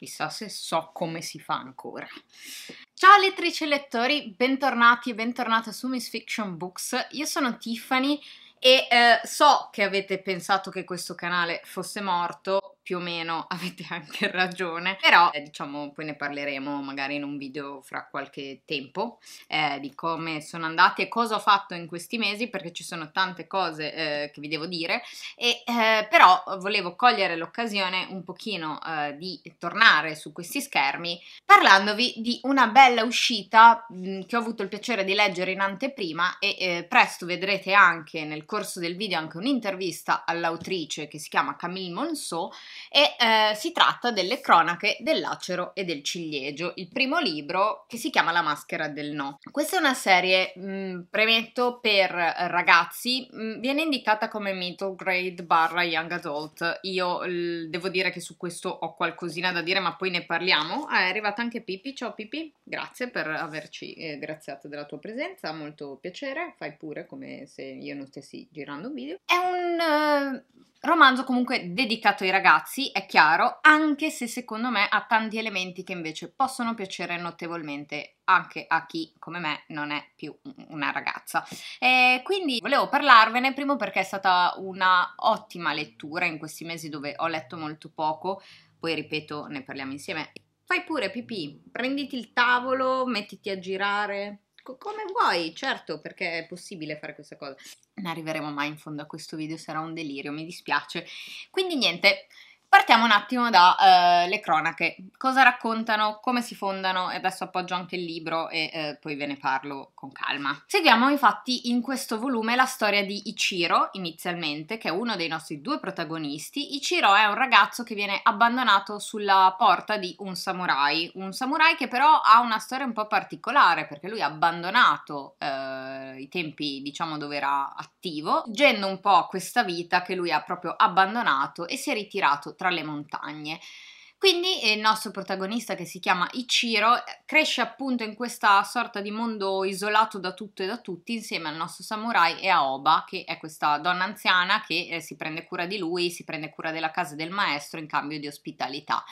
Chissà se so come si fa ancora. Ciao lettrici e lettori, bentornati e bentornate su Miss Fiction Books. Io sono Tiffany e so che avete pensato che questo canale fosse morto, più o meno avete anche ragione, però diciamo poi ne parleremo magari in un video fra qualche tempo di come sono andati e cosa ho fatto in questi mesi, perché ci sono tante cose che vi devo dire e però volevo cogliere l'occasione un pochino di tornare su questi schermi parlandovi di una bella uscita che ho avuto il piacere di leggere in anteprima e presto vedrete anche nel corso del video anche un'intervista all'autrice che si chiama Camille Monceaux e si tratta delle cronache dell'acero e del ciliegio, il primo libro che si chiama La maschera del no. Questa è una serie, premetto, per ragazzi, viene indicata come middle grade / young adult. Io devo dire che su questo ho qualcosina da dire, ma poi ne parliamo. È arrivata anche Pippi, ciao Pippi, grazie per averci graziato della tua presenza, molto piacere, fai pure come se io non stessi girando un video. È un romanzo comunque dedicato ai ragazzi, è chiaro, anche se secondo me ha tanti elementi che invece possono piacere notevolmente anche a chi come me non è più una ragazza, e quindi volevo parlarvene, primo perché è stata una ottima lettura in questi mesi dove ho letto molto poco, poi ripeto ne parliamo insieme. Fai pure Pipì, prenditi il tavolo, mettiti a girare come vuoi, certo, perché è possibile fare questa cosa. Non arriveremo mai in fondo a questo video, sarà un delirio, mi dispiace. Quindi niente, partiamo un attimo da le cronache, cosa raccontano, come si fondano, e adesso appoggio anche il libro e poi ve ne parlo con calma. Seguiamo infatti in questo volume la storia di Ichiro inizialmente, che è uno dei nostri due protagonisti. Ichiro è un ragazzo che viene abbandonato sulla porta di un samurai che però ha una storia un po' particolare perché lui ha abbandonato i tempi diciamo dove era attivo, fuggendo un po' questa vita che lui ha proprio abbandonato e si è ritirato tra le montagne. Quindi il nostro protagonista, che si chiama Ichiro, cresce appunto in questa sorta di mondo isolato da tutto e da tutti insieme al nostro samurai e a Oba, che è questa donna anziana che si prende cura di lui, si prende cura della casa del maestro in cambio di ospitalità.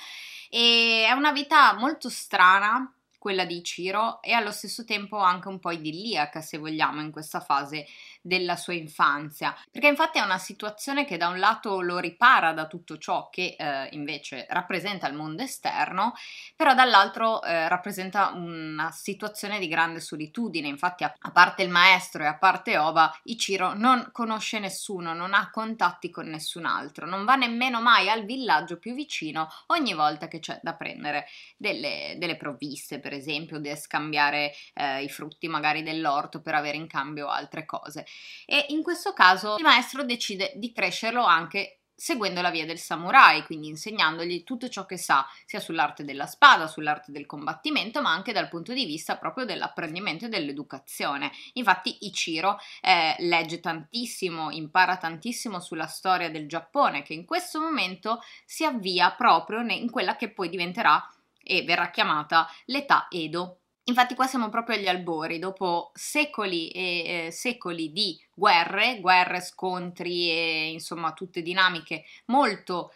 E è una vita molto strana quella di Ichiro e allo stesso tempo anche un po' idilliaca, se vogliamo, in questa fase della sua infanzia, perché infatti è una situazione che da un lato lo ripara da tutto ciò che invece rappresenta il mondo esterno, però dall'altro rappresenta una situazione di grande solitudine. Infatti a parte il maestro e a parte Oba, Ichiro non conosce nessuno, non ha contatti con nessun altro, non va nemmeno mai al villaggio più vicino ogni volta che c'è da prendere delle provviste, per esempio, di scambiare i frutti magari dell'orto per avere in cambio altre cose. E in questo caso il maestro decide di crescerlo anche seguendo la via del samurai, quindi insegnandogli tutto ciò che sa, sia sull'arte della spada, sull'arte del combattimento, ma anche dal punto di vista proprio dell'apprendimento e dell'educazione. Infatti Ichiro legge tantissimo, impara tantissimo sulla storia del Giappone, che in questo momento si avvia proprio in quella che poi diventerà e verrà chiamata l'età Edo. Infatti qua siamo proprio agli albori, dopo secoli e secoli di guerre, scontri e insomma tutte dinamiche molto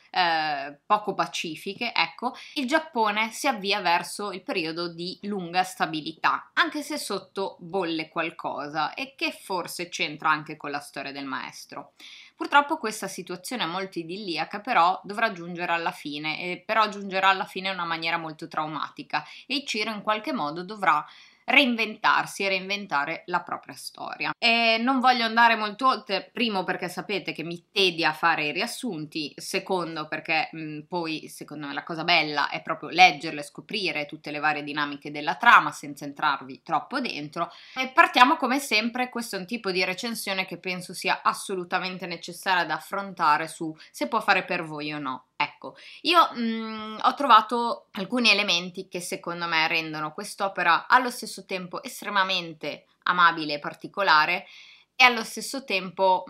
poco pacifiche, ecco, il Giappone si avvia verso il periodo di lunga stabilità, anche se sotto bolle qualcosa, e che forse c'entra anche con la storia del maestro. Purtroppo questa situazione molto idilliaca però dovrà giungere alla fine, e però giungerà alla fine in una maniera molto traumatica, e Ichiro in qualche modo dovrà reinventarsi e reinventare la propria storia. E non voglio andare molto oltre, primo perché sapete che mi tedia fare i riassunti, secondo perché poi secondo me la cosa bella è proprio leggerle, scoprire tutte le varie dinamiche della trama senza entrarvi troppo dentro. E partiamo come sempre, questo è un tipo di recensione che penso sia assolutamente necessaria da affrontare su se può fare per voi o no. Ecco, io ho trovato alcuni elementi che secondo me rendono quest'opera allo stesso tempo estremamente amabile e particolare e allo stesso tempo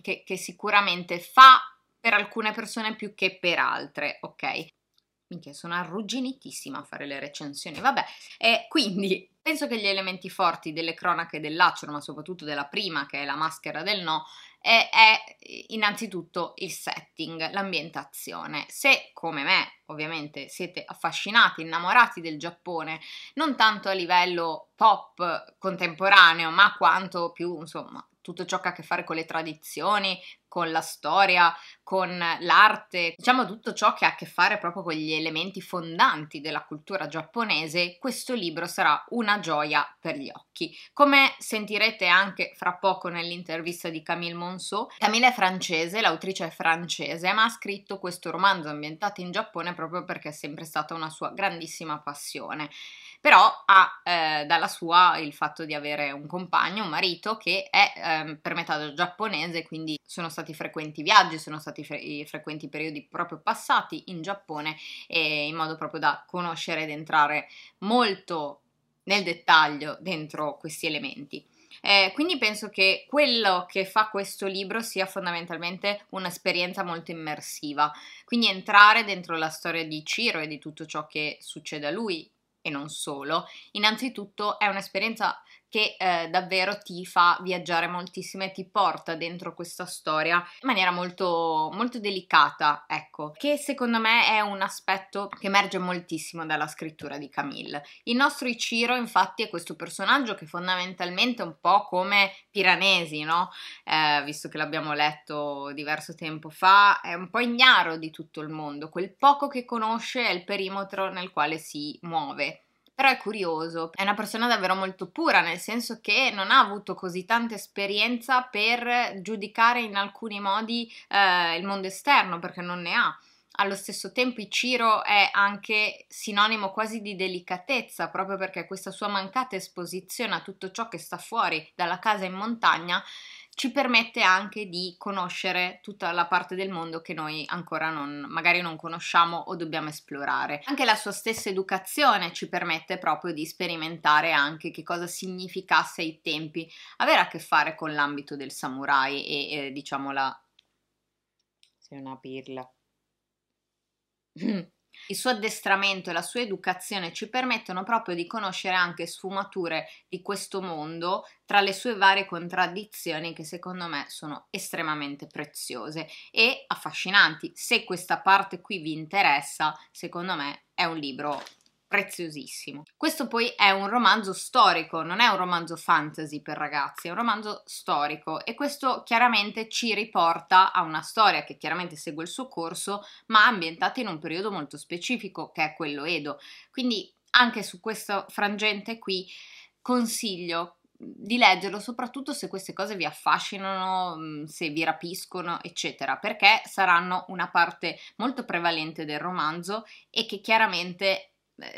che sicuramente fa per alcune persone più che per altre, ok? Minchia, sono arrugginitissima a fare le recensioni, vabbè. E quindi Penso che gli elementi forti delle cronache dell'acero, ma soprattutto della prima, che è La maschera del no, è innanzitutto il setting, l'ambientazione. Se, come me, ovviamente siete affascinati, innamorati del Giappone, non tanto a livello pop contemporaneo, ma quanto più, insomma, tutto ciò che ha a che fare con le tradizioni, con la storia, con l'arte, diciamo tutto ciò che ha a che fare proprio con gli elementi fondanti della cultura giapponese, questo libro sarà una gioia per gli occhi. Come sentirete anche fra poco nell'intervista di Camille Monceaux, Camille è francese, l'autrice è francese, ma ha scritto questo romanzo ambientato in Giappone proprio perché è sempre stata una sua grandissima passione. Però ha dalla sua il fatto di avere un compagno, un marito, che è per metà giapponese, quindi sono stati frequenti viaggi, sono stati frequenti periodi proprio passati in Giappone, e in modo proprio da conoscere ed entrare molto nel dettaglio dentro questi elementi. Quindi penso che quello che fa questo libro sia fondamentalmente un'esperienza molto immersiva, quindi entrare dentro la storia di Ichiro e di tutto ciò che succede a lui, e non solo. Innanzitutto è un'esperienza che davvero ti fa viaggiare moltissimo e ti porta dentro questa storia in maniera molto, molto delicata, ecco, che secondo me è un aspetto che emerge moltissimo dalla scrittura di Camille. Il nostro Ichiro, infatti, è questo personaggio che fondamentalmente è un po' come Piranesi, no? Visto che l'abbiamo letto diverso tempo fa, è un po' ignaro di tutto il mondo, quel poco che conosce è il perimetro nel quale si muove. Però è curioso, è una persona davvero molto pura, nel senso che non ha avuto così tanta esperienza per giudicare in alcuni modi il mondo esterno, perché non ne ha. Allo stesso tempo Ichiro è anche sinonimo quasi di delicatezza, proprio perché questa sua mancata esposizione a tutto ciò che sta fuori dalla casa in montagna ci permette anche di conoscere tutta la parte del mondo che noi ancora magari non conosciamo o dobbiamo esplorare. Anche la sua stessa educazione ci permette proprio di sperimentare anche che cosa significasse ai tempi avere a che fare con l'ambito del samurai e diciamo la... sei una pirla... Il suo addestramento e la sua educazione ci permettono proprio di conoscere anche sfumature di questo mondo tra le sue varie contraddizioni, che secondo me sono estremamente preziose e affascinanti. Se questa parte qui vi interessa, secondo me è un libro preziosissimo. Questo poi è un romanzo storico, non è un romanzo fantasy per ragazzi, è un romanzo storico, e questo chiaramente ci riporta a una storia che chiaramente segue il suo corso, ma ambientata in un periodo molto specifico, che è quello Edo. Quindi anche su questo frangente qui consiglio di leggerlo, soprattutto se queste cose vi affascinano, se vi rapiscono, eccetera, perché saranno una parte molto prevalente del romanzo e che chiaramente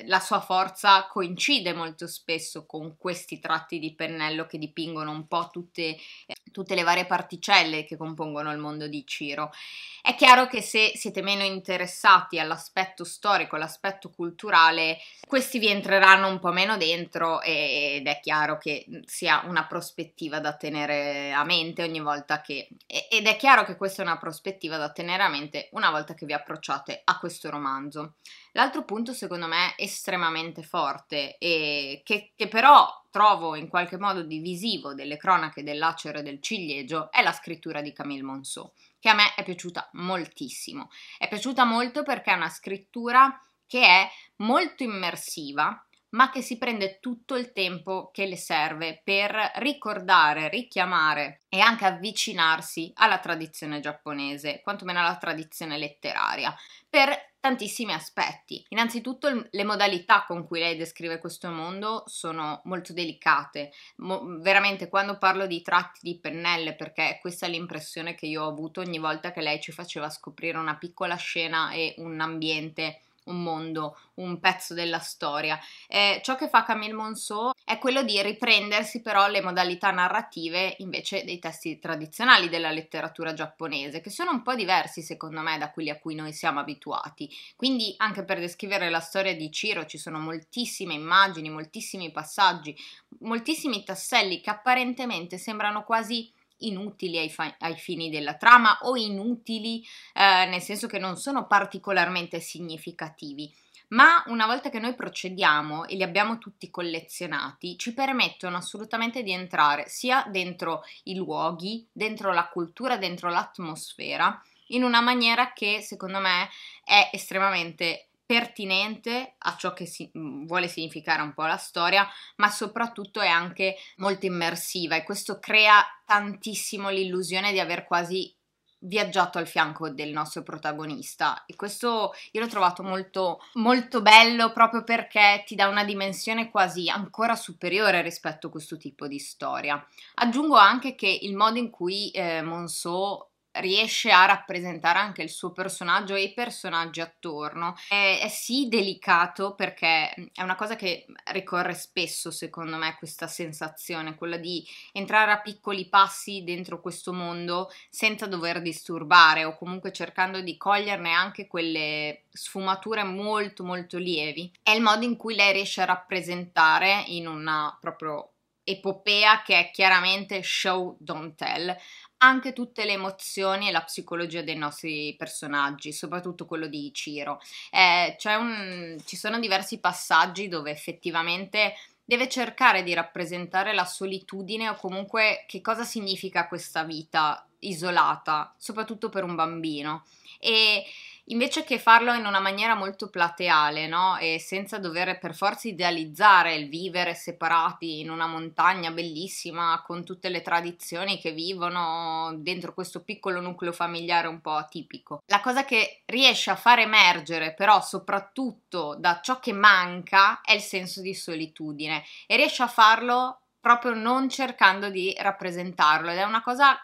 la sua forza coincide molto spesso con questi tratti di pennello che dipingono un po' tutte le varie particelle che compongono il mondo di Ichiro. È chiaro che se siete meno interessati all'aspetto storico, all'aspetto culturale, questi vi entreranno un po' meno dentro, ed è chiaro che sia una prospettiva da tenere a mente ogni volta che... ed è chiaro che questa è una prospettiva da tenere a mente una volta che vi approcciate a questo romanzo. L'altro punto secondo me estremamente forte e che però trovo in qualche modo divisivo delle cronache dell'acero e del ciliegio è la scrittura di Camille Monceaux, che a me è piaciuta moltissimo. È piaciuta molto perché è una scrittura che è molto immersiva, ma che si prende tutto il tempo che le serve per ricordare, richiamare e anche avvicinarsi alla tradizione giapponese, quantomeno alla tradizione letteraria, per tantissimi aspetti. Innanzitutto le modalità con cui lei descrive questo mondo sono molto delicate, veramente quando parlo di tratti di pennello, perché questa è l'impressione che io ho avuto ogni volta che lei ci faceva scoprire una piccola scena e un ambiente, un mondo, un pezzo della storia. Ciò che fa Camille Monceaux è quello di riprendersi però le modalità narrative invece dei testi tradizionali della letteratura giapponese, che sono un po' diversi secondo me da quelli a cui noi siamo abituati. Quindi anche per descrivere la storia di Ichiro ci sono moltissime immagini, moltissimi passaggi, moltissimi tasselli che apparentemente sembrano quasi inutili ai fini della trama, o inutili nel senso che non sono particolarmente significativi, ma una volta che noi procediamo e li abbiamo tutti collezionati, ci permettono assolutamente di entrare sia dentro i luoghi, dentro la cultura, dentro l'atmosfera, in una maniera che secondo me è estremamente pertinente a ciò che vuole significare un po' la storia, ma soprattutto è anche molto immersiva, e questo crea tantissimo l'illusione di aver quasi viaggiato al fianco del nostro protagonista, e questo io l'ho trovato molto molto bello, proprio perché ti dà una dimensione quasi ancora superiore rispetto a questo tipo di storia. Aggiungo anche che il modo in cui Monceaux riesce a rappresentare anche il suo personaggio e i personaggi attorno è sì delicato, perché è una cosa che ricorre spesso secondo me, questa sensazione, quella di entrare a piccoli passi dentro questo mondo senza dover disturbare, o comunque cercando di coglierne anche quelle sfumature molto molto lievi. È il modo in cui lei riesce a rappresentare in una proprio epopea che è chiaramente show don't tell anche tutte le emozioni e la psicologia dei nostri personaggi, soprattutto quello di Ichiro. Ci sono diversi passaggi dove effettivamente deve cercare di rappresentare la solitudine, o comunque che cosa significa questa vita isolata, soprattutto per un bambino, e invece che farlo in una maniera molto plateale, no? E senza dover per forza idealizzare il vivere separati in una montagna bellissima con tutte le tradizioni che vivono dentro questo piccolo nucleo familiare un po' atipico. La cosa che riesce a far emergere però soprattutto da ciò che manca è il senso di solitudine, e riesce a farlo proprio non cercando di rappresentarlo, ed è una cosa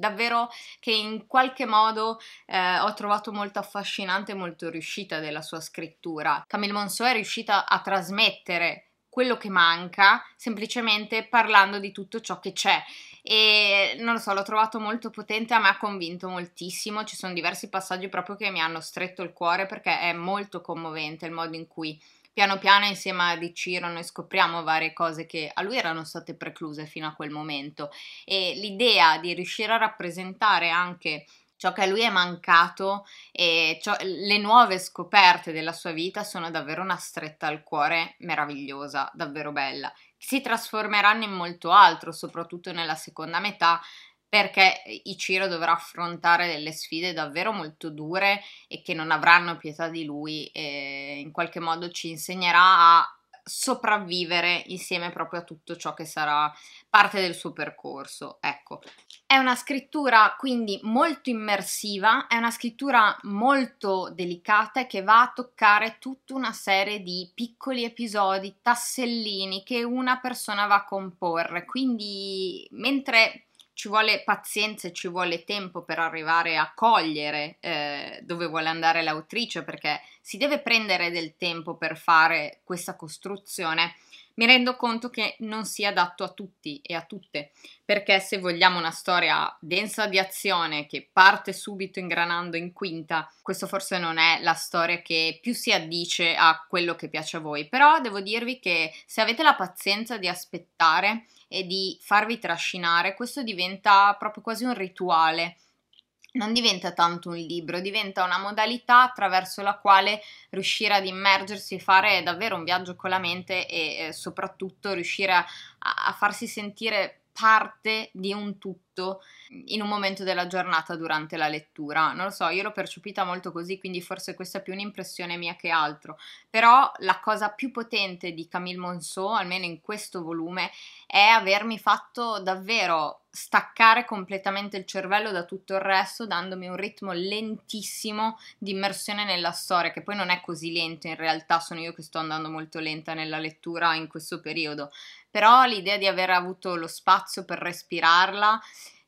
davvero che in qualche modo ho trovato molto affascinante e molto riuscita della sua scrittura. Camille Monceaux è riuscita a trasmettere quello che manca semplicemente parlando di tutto ciò che c'è, e non lo so, l'ho trovato molto potente, a me ha convinto moltissimo. Ci sono diversi passaggi proprio che mi hanno stretto il cuore, perché è molto commovente il modo in cui piano piano insieme ad Ichiro noi scopriamo varie cose che a lui erano state precluse fino a quel momento, e l'idea di riuscire a rappresentare anche ciò che a lui è mancato e le nuove scoperte della sua vita sono davvero una stretta al cuore meravigliosa, davvero bella. Si trasformeranno in molto altro, soprattutto nella seconda metà, perché Ichiro dovrà affrontare delle sfide davvero molto dure e che non avranno pietà di lui, e in qualche modo ci insegnerà a sopravvivere insieme proprio a tutto ciò che sarà parte del suo percorso. Ecco, è una scrittura quindi molto immersiva, è una scrittura molto delicata che va a toccare tutta una serie di piccoli episodi, tassellini che una persona va a comporre, quindi mentre ci vuole pazienza e ci vuole tempo per arrivare a cogliere dove vuole andare l'autrice, perché si deve prendere del tempo per fare questa costruzione. Mi rendo conto che non sia adatto a tutti e a tutte, perché se vogliamo una storia densa di azione che parte subito ingranando in quinta, questo forse non è la storia che più si addice a quello che piace a voi. Però devo dirvi che se avete la pazienza di aspettare e di farvi trascinare, questo diventa proprio quasi un rituale. Non diventa tanto un libro, diventa una modalità attraverso la quale riuscire ad immergersi e fare davvero un viaggio con la mente, e soprattutto riuscire a farsi sentire parte di un tutto in un momento della giornata durante la lettura. Non lo so, io l'ho percepita molto così, quindi forse questa è più un'impressione mia che altro. Però la cosa più potente di Camille Monceaux, almeno in questo volume, è avermi fatto davvero staccare completamente il cervello da tutto il resto, dandomi un ritmo lentissimo di immersione nella storia, che poi non è così lento in realtà, sono io che sto andando molto lenta nella lettura in questo periodo, però l'idea di aver avuto lo spazio per respirarla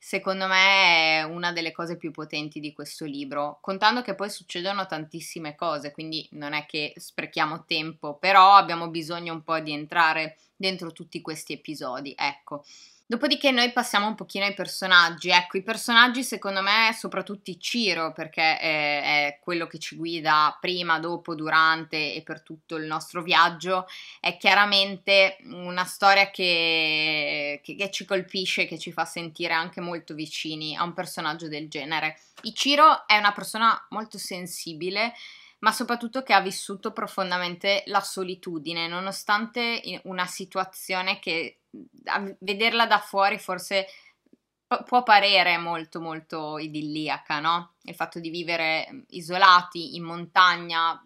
secondo me è una delle cose più potenti di questo libro, contando che poi succedono tantissime cose, quindi non è che sprechiamo tempo, però abbiamo bisogno un po' di entrare dentro tutti questi episodi, ecco. Dopodiché noi passiamo un pochino ai personaggi. Ecco, i personaggi secondo me soprattutto Ichiro, perché è quello che ci guida prima, dopo, durante e per tutto il nostro viaggio. È chiaramente una storia che ci colpisce, che ci fa sentire anche molto vicini a un personaggio del genere. Ichiro è una persona molto sensibile, ma soprattutto che ha vissuto profondamente la solitudine, nonostante una situazione che a vederla da fuori forse può parere molto molto idilliaca, no? Il fatto di vivere isolati in montagna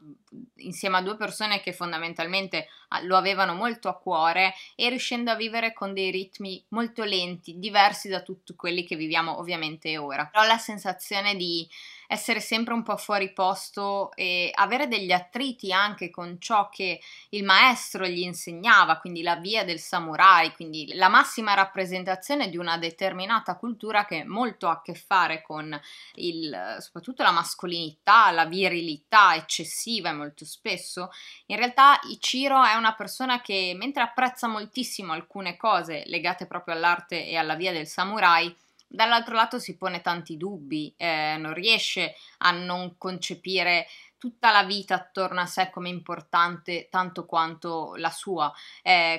insieme a due persone che fondamentalmente lo avevano molto a cuore, e riuscendo a vivere con dei ritmi molto lenti, diversi da tutti quelli che viviamo ovviamente ora. Però la sensazione di essere sempre un po' fuori posto e avere degli attriti anche con ciò che il maestro gli insegnava, quindi la via del samurai, quindi la massima rappresentazione di una determinata cultura che molto ha a che fare con soprattutto la mascolinità, la virilità eccessiva molto spesso. In realtà Ichiro è una persona che, mentre apprezza moltissimo alcune cose legate proprio all'arte e alla via del samurai, dall'altro lato si pone tanti dubbi, non riesce a non concepire tutta la vita attorno a sé come importante tanto quanto la sua,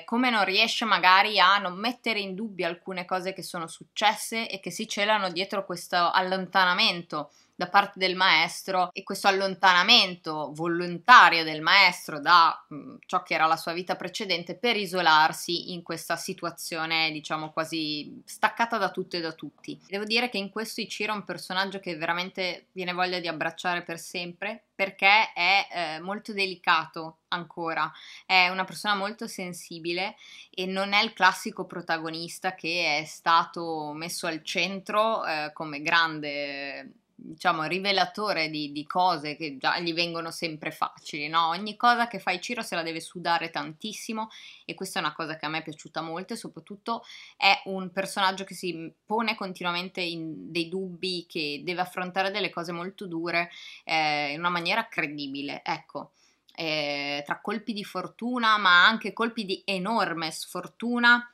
come non riesce magari a non mettere in dubbio alcune cose che sono successe e che si celano dietro questo allontanamento da parte del maestro, e questo allontanamento volontario del maestro da ciò che era la sua vita precedente per isolarsi in questa situazione, diciamo, quasi staccata da tutto e da tutti. Devo dire che in questo Ichiro è un personaggio che veramente viene voglia di abbracciare per sempre, perché è molto delicato ancora, è una persona molto sensibile e non è il classico protagonista che è stato messo al centro come grande, diciamo, rivelatore di cose che già gli vengono sempre facili, no? Ogni cosa che fa Ichiro se la deve sudare tantissimo, e questa è una cosa che a me è piaciuta molto, e soprattutto è un personaggio che si pone continuamente in dei dubbi, che deve affrontare delle cose molto dure in una maniera credibile, ecco. Tra colpi di fortuna, ma anche colpi di enorme sfortuna,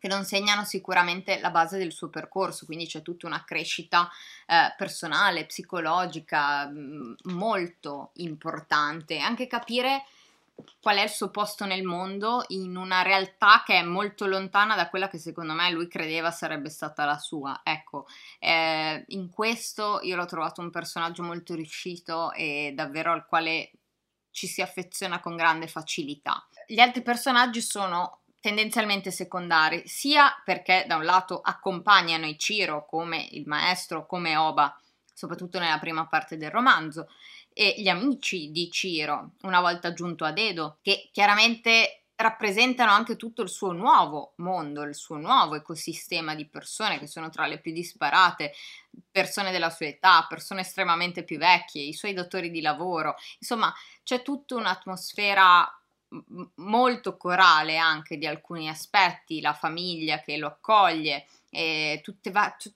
che non segnano sicuramente la base del suo percorso, quindi c'è tutta una crescita personale, psicologica molto importante. Anche capire qual è il suo posto nel mondo, in una realtà che è molto lontana da quella che secondo me lui credeva sarebbe stata la sua, ecco. In questo io l'ho trovato un personaggio molto riuscito e davvero al quale ci si affeziona con grande facilità. Gli altri personaggi sono tendenzialmente secondari, sia perché da un lato accompagnano Ichiro come il maestro, come Oba, soprattutto nella prima parte del romanzo, e gli amici di Ichiro, una volta giunto ad Edo, che chiaramente rappresentano anche tutto il suo nuovo mondo, il suo nuovo ecosistema di persone che sono tra le più disparate, persone della sua età, persone estremamente più vecchie, i suoi datori di lavoro, insomma c'è tutta un'atmosfera molto corale anche di alcuni aspetti, la famiglia che lo accoglie, e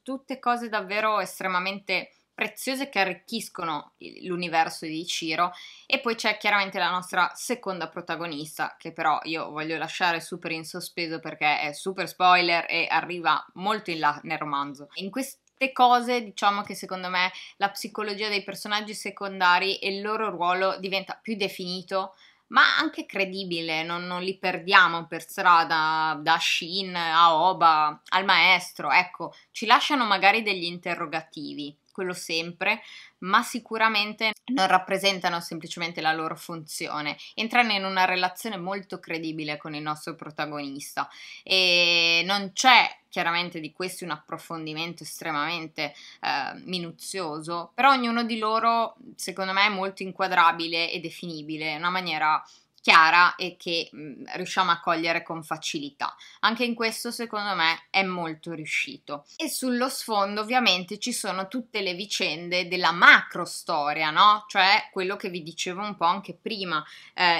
tutte cose davvero estremamente preziose che arricchiscono l'universo di Ichiro. E poi c'è chiaramente la nostra seconda protagonista, che però io voglio lasciare super in sospeso perché è super spoiler e arriva molto in là nel romanzo. In queste cose diciamo che secondo me la psicologia dei personaggi secondari e il loro ruolo diventa più definito, ma anche credibile, non li perdiamo per strada, da Shin a Oba al maestro, ecco. Ci lasciano magari degli interrogativi, quello sempre, ma sicuramente non rappresentano semplicemente la loro funzione. Entrano in una relazione molto credibile con il nostro protagonista, e non c'è chiaramente di questi un approfondimento estremamente minuzioso, però ognuno di loro secondo me è molto inquadrabile e definibile in una maniera chiara e che riusciamo a cogliere con facilità. Anche in questo secondo me è molto riuscito. E sullo sfondo ovviamente ci sono tutte le vicende della macro storia, no? Cioè quello che vi dicevo un po' anche prima,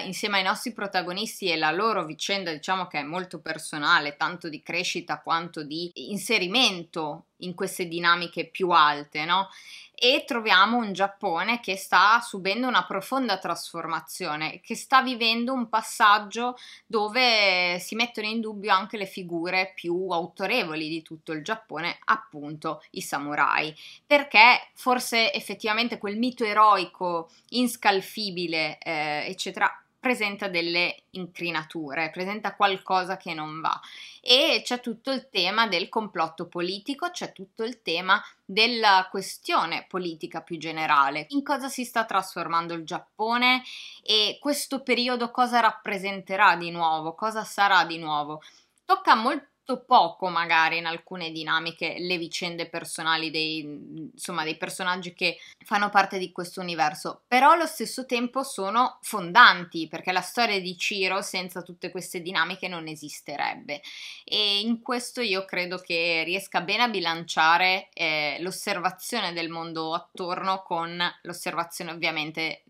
insieme ai nostri protagonisti e la loro vicenda, diciamo che è molto personale, tanto di crescita quanto di inserimento in queste dinamiche più alte, no? E troviamo un Giappone che sta subendo una profonda trasformazione, che sta vivendo vedendo un passaggio dove si mettono in dubbio anche le figure più autorevoli di tutto il Giappone, appunto i samurai, perché forse effettivamente quel mito eroico inscalfibile eccetera presenta delle incrinature, presenta qualcosa che non va, e c'è tutto il tema del complotto politico, c'è tutto il tema della questione politica più generale, in cosa si sta trasformando il Giappone e questo periodo cosa rappresenterà di nuovo, cosa sarà di nuovo. Tocca molto poco magari in alcune dinamiche le vicende personali dei personaggi che fanno parte di questo universo, però allo stesso tempo sono fondanti, perché la storia di Ichiro senza tutte queste dinamiche non esisterebbe, e in questo io credo che riesca bene a bilanciare l'osservazione del mondo attorno con l'osservazione ovviamente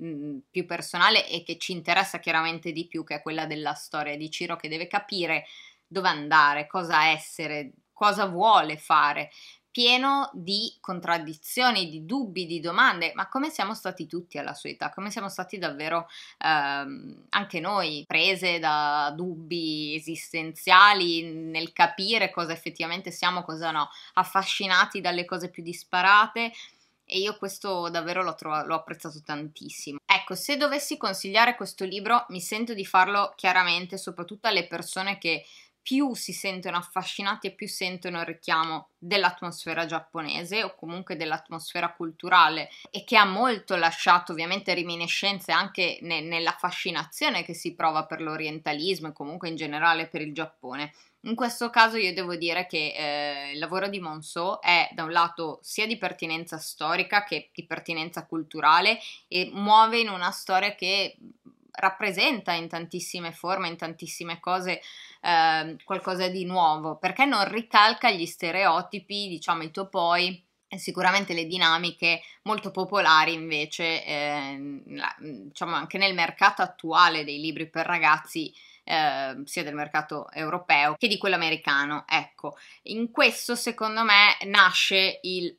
più personale e che ci interessa chiaramente di più, che è quella della storia di Ichiro, che deve capire dove andare, cosa essere, cosa vuole fare, pieno di contraddizioni, di dubbi, di domande, ma come siamo stati tutti alla sua età, come siamo stati davvero anche noi, prese da dubbi esistenziali nel capire cosa effettivamente siamo, cosa no, affascinati dalle cose più disparate, e io questo davvero l'ho apprezzato tantissimo. Ecco, se dovessi consigliare questo libro mi sento di farlo chiaramente soprattutto alle persone che più si sentono affascinati e più sentono il richiamo dell'atmosfera giapponese o comunque dell'atmosfera culturale, e che ha molto lasciato ovviamente reminiscenze anche nella fascinazione che si prova per l'orientalismo e comunque in generale per il Giappone. In questo caso io devo dire che il lavoro di Monceaux è da un lato sia di pertinenza storica che di pertinenza culturale, e muove in una storia che rappresenta in tantissime forme, in tantissime cose qualcosa di nuovo, perché non ricalca gli stereotipi, diciamo i topoi, sicuramente le dinamiche molto popolari invece diciamo anche nel mercato attuale dei libri per ragazzi, sia del mercato europeo che di quello americano. Ecco, in questo secondo me nasce il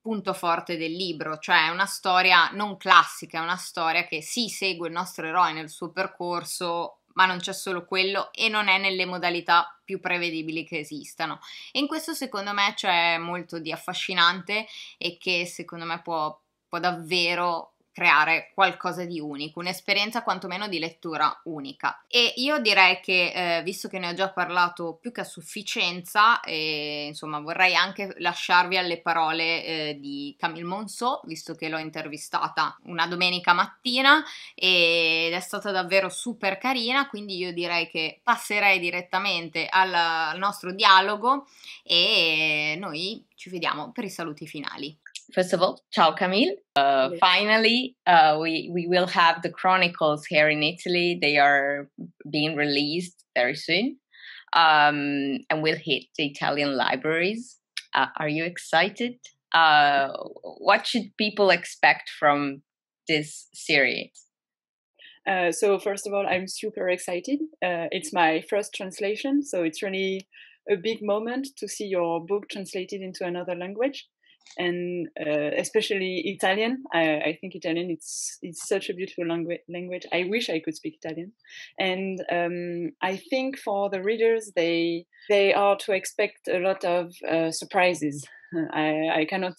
punto forte del libro, cioè è una storia non classica, è una storia che sì, segue il nostro eroe nel suo percorso, ma non c'è solo quello e non è nelle modalità più prevedibili che esistano, e in questo secondo me c'è molto di affascinante e che secondo me può davvero creare qualcosa di unico, un'esperienza quantomeno di lettura unica. E io direi che visto che ne ho già parlato più che a sufficienza, insomma vorrei anche lasciarvi alle parole di Camille Monceaux, visto che l'ho intervistata una domenica mattina ed è stata davvero super carina, quindi io direi che passerei direttamente al nostro dialogo e noi ci vediamo per i saluti finali. First of all, ciao Camille. Finally, we will have the Chronicles here in Italy. They are being released very soon, and we'll hit the Italian libraries. Are you excited? What should people expect from this series? So first of all, I'm super excited. It's my first translation, so it's really a big moment to see your book translated into another language. And especially Italian. I think Italian it's such a beautiful language. I wish I could speak Italian. And I think for the readers, they are to expect a lot of surprises. I cannot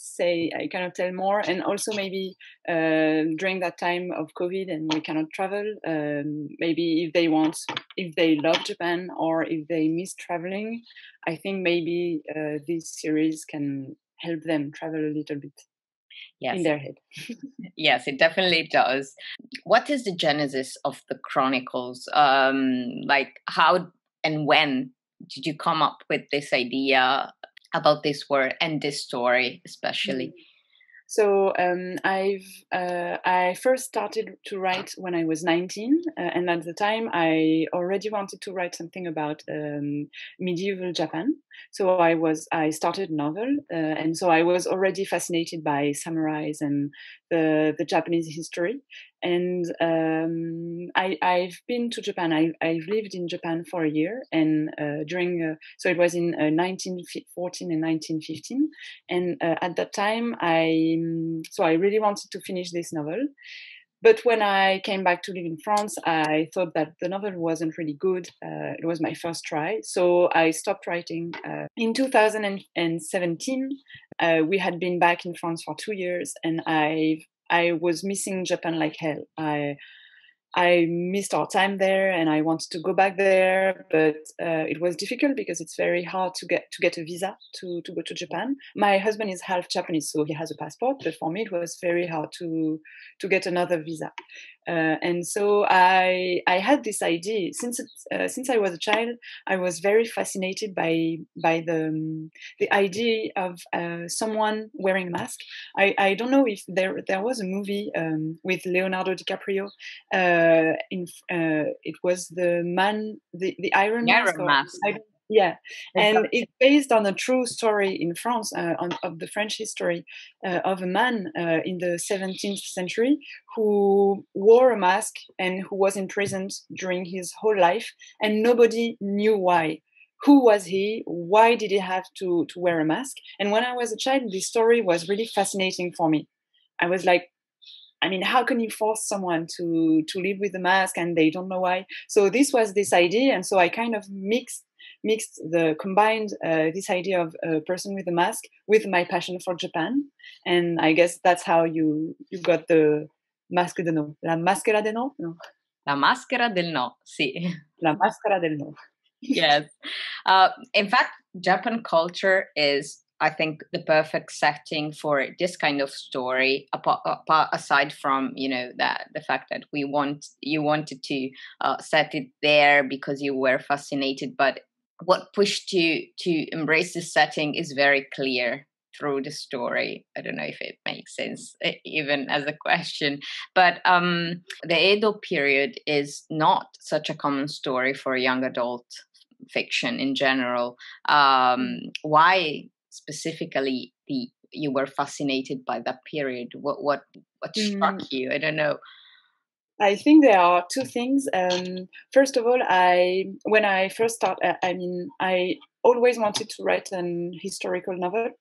tell more. And also maybe during that time of COVID and we cannot travel, maybe if they love Japan or if they miss traveling, I think maybe this series can help them travel a little bit in their head. Yes, it definitely does. What is the genesis of the Chronicles? Like how and when did you come up with this idea about this word and this story especially? So I first started to write when I was 19, and at the time I already wanted to write something about medieval Japan. So I started a novel, and so I was already fascinated by samurais and the Japanese history. And I've been to Japan. I've lived in Japan for a year, and so it was in 1914 and 1915. And at that time, I really wanted to finish this novel. But when I came back to live in France, I thought that the novel wasn't really good. It was my first try. So I stopped writing. In 2017, we had been back in France for 2 years, and I was missing Japan like hell. I missed our time there, and I wanted to go back there, but it was difficult because it's very hard to get a visa to go to Japan. My husband is half Japanese, so he has a passport, but for me it was very hard to get another visa. And so I had this idea since I was a child. I was very fascinated by the idea of someone wearing a mask. I don't know if there was a movie with Leonardo DiCaprio. It was the Iron Mask. Yeah, and it's based on a true story in France, of the French history, of a man in the 17th century who wore a mask and who was imprisoned during his whole life, and nobody knew why. Who was he? Why did he have to wear a mask? And when I was a child, this story was really fascinating for me. I was like, I mean, how can you force someone to live with a mask and they don't know why? So this was this idea, and so I kind of combined this idea of a person with a mask with my passion for Japan, and I guess that's how you got the maschera del no. La maschera del no? No. La maschera del no, sì. La maschera del no. Yes. In fact, Japan culture is, I think, the perfect setting for this kind of story. Aside from, you know, the fact that you wanted to set it there because you were fascinated, but what pushed you to embrace this setting is very clear through the story. I don't know if it makes sense, even as a question, but the Edo period is not such a common story for young adult fiction in general. Why? Specifically, you were fascinated by that period. What struck you? I don't know. I think there are two things. First of all, I always wanted to write an historical novel.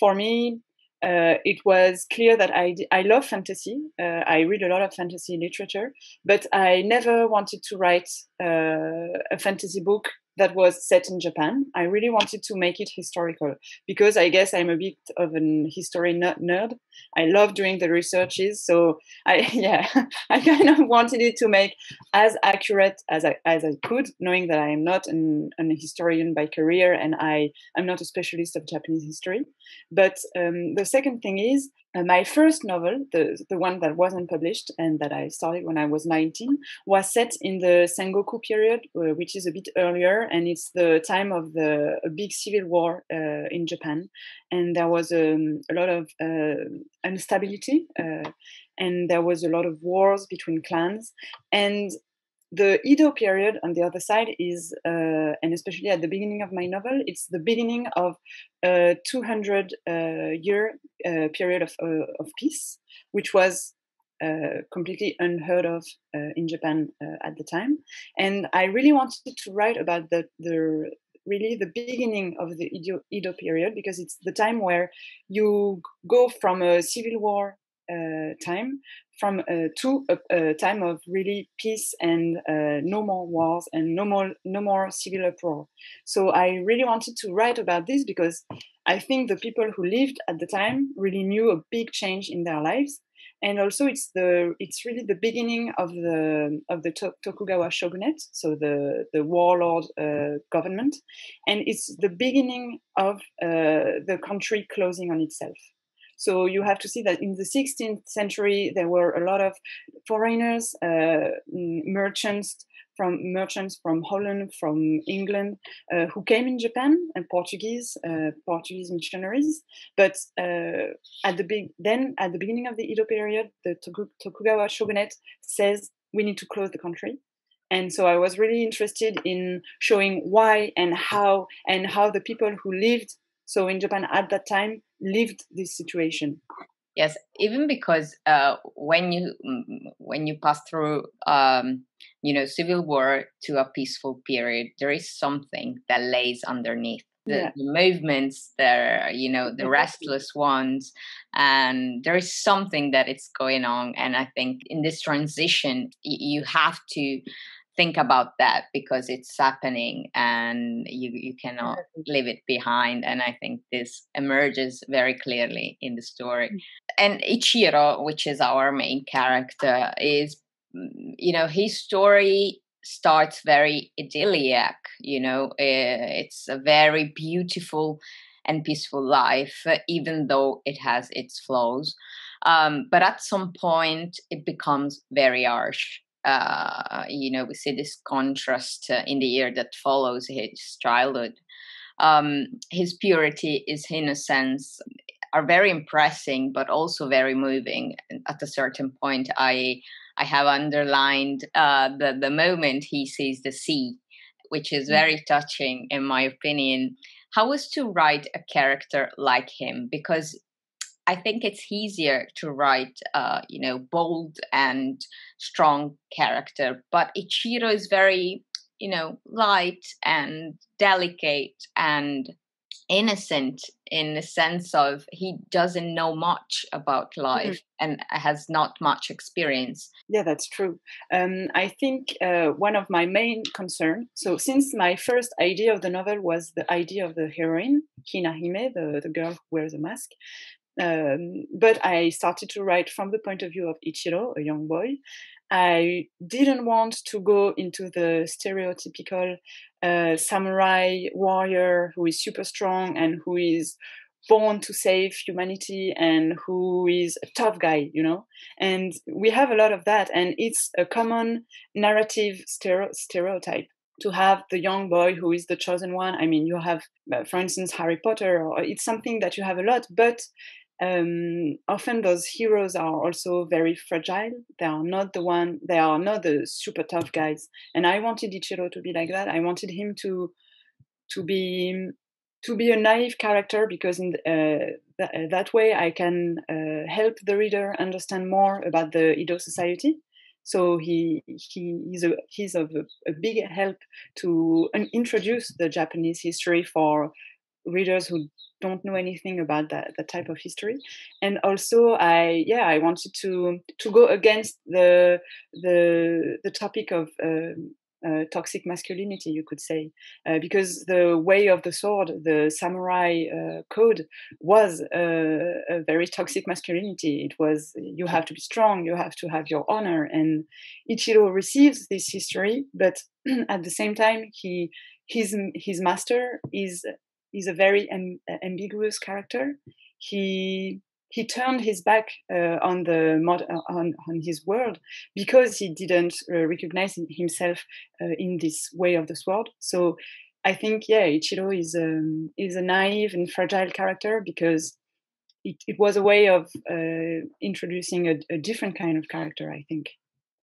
For me, it was clear that I love fantasy. I read a lot of fantasy literature, but I never wanted to write a fantasy book that was set in Japan. I really wanted to make it historical because I guess I'm a bit of an history nerd. I love doing the researches, so I kind of wanted it to make as accurate as I could, knowing that I am not an historian by career, and I'm not a specialist of Japanese history. But the second thing is, my first novel, the one that wasn't published and that I started when I was 19, was set in the Sengoku period, which is a bit earlier, and it's the time of a big civil war in Japan. And there was a lot of instability, and there was a lot of wars between clans. And the Edo period, on the other side, is, and especially at the beginning of my novel, it's the beginning of a 200-year period of peace, which was completely unheard of in Japan at the time. And I really wanted to write about the beginning of the Edo period, because it's the time where you go from a civil war time to a time of really peace and no more wars and no more civil uproar. So I really wanted to write about this because I think the people who lived at the time really knew a big change in their lives, and also it's really the beginning of the Tokugawa Shogunate, so the warlord government, and it's the beginning of the country closing on itself. So you have to see that in the 16th century, there were a lot of foreigners, merchants from Holland, from England, who came in Japan, and Portuguese missionaries. But at the beginning of the Edo period, the Tokugawa Shogunate says we need to close the country. And so I was really interested in showing why and how the people who lived so in Japan at that time lived this situation. Yes, even because when you pass through civil war to a peaceful period, there is something that lays underneath the movements, their, you know, the restless ones. And there is something that it's going on. And I think in this transition, you have to think about that because it's happening and you cannot leave it behind. And I think this emerges very clearly in the story. And Ichiro, which is our main character, is, you know, his story starts very idyllic, you know, it's a very beautiful and peaceful life, even though it has its flaws. But at some point, it becomes very harsh. You know, we see this contrast in the year that follows his childhood. His purity, his innocence are very impressive, but also very moving. At a certain point, I have underlined the moment he sees the sea, which is very touching, in my opinion. How was to write a character like him? Because I think it's easier to write, you know, bold and strong character. But Ichiro is very, you know, light and delicate and innocent in the sense of he doesn't know much about life and has not much experience. Yeah, that's true. I think one of my main concerns, so since my first idea of the novel was the idea of the heroine, Kinahime, the girl who wears a mask, but I started to write from the point of view of Ichiro, a young boy. I didn't want to go into the stereotypical samurai warrior who is super strong and who is born to save humanity and who is a tough guy, you know. And we have a lot of that. And it's a common narrative stereotype to have the young boy who is the chosen one. I mean, you have, for instance, Harry Potter, or it's something that you have a lot, but often those heroes are also very fragile. They are not the super tough guys. And I wanted Ichiro to be like that. I wanted him to be a naive character because in that way I can help the reader understand more about the Edo society. So he's of a big help to introduce the Japanese history for readers who don't know anything about that type of history. And also I wanted to go against the topic of toxic masculinity, you could say, because the way of the sword, the samurai code, was a very toxic masculinity. It was, you have to be strong, you have to have your honor. And Ichiro receives this history, but at the same time, his master is a very ambiguous character. He turned his back on the on his world because he didn't recognize himself in this way of the sword. So I think Ichiro is a naive and fragile character because it was a way of introducing a different kind of character, I think,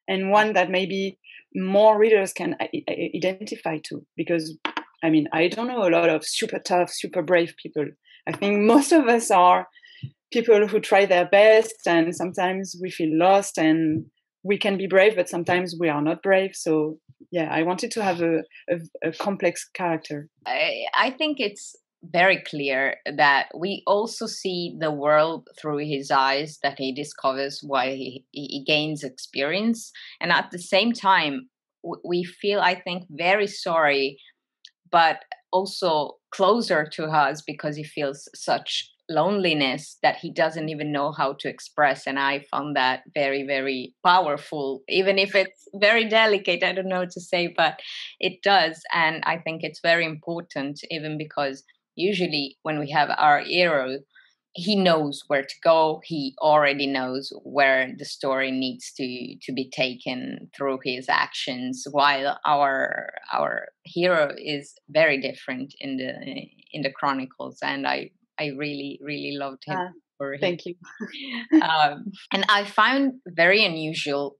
and one that maybe more readers can identify to because. I mean, I don't know a lot of super tough, super brave people. I think most of us are people who try their best, and sometimes we feel lost and we can be brave, but sometimes we are not brave. So, yeah, I wanted to have a complex character. I think it's very clear that we also see the world through his eyes, that he discovers why he gains experience. And at the same time, we feel, I think, very sorry but also closer to us because he feels such loneliness that he doesn't even know how to express. And I found that very, very powerful, even if it's very delicate, I don't know what to say, but it does. And I think it's very important, even because usually when we have our hero, he knows where to go. He already knows where the story needs to be taken through his actions. While our hero is very different in the chronicles, and I really loved him. Thank you. And I found very unusual,